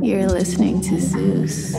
You're listening to Zuss.